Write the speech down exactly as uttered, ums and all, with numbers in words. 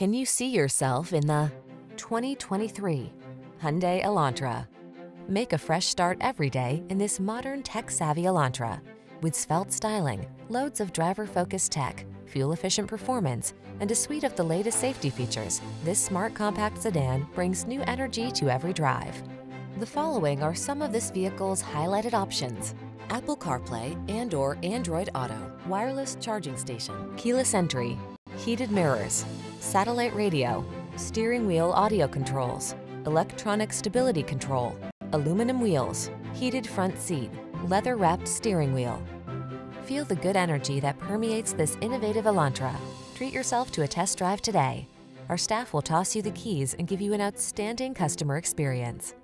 Can you see yourself in the twenty twenty-three Hyundai Elantra? Make a fresh start every day in this modern tech-savvy Elantra. With svelte styling, loads of driver-focused tech, fuel-efficient performance, and a suite of the latest safety features, this smart compact sedan brings new energy to every drive. The following are some of this vehicle's highlighted options: Apple CarPlay and or Android Auto, wireless charging station, keyless entry, heated mirrors, satellite radio, steering wheel audio controls, electronic stability control, aluminum wheels, heated front seat, leather-wrapped steering wheel. Feel the good energy that permeates this innovative Elantra. Treat yourself to a test drive today. Our staff will toss you the keys and give you an outstanding customer experience.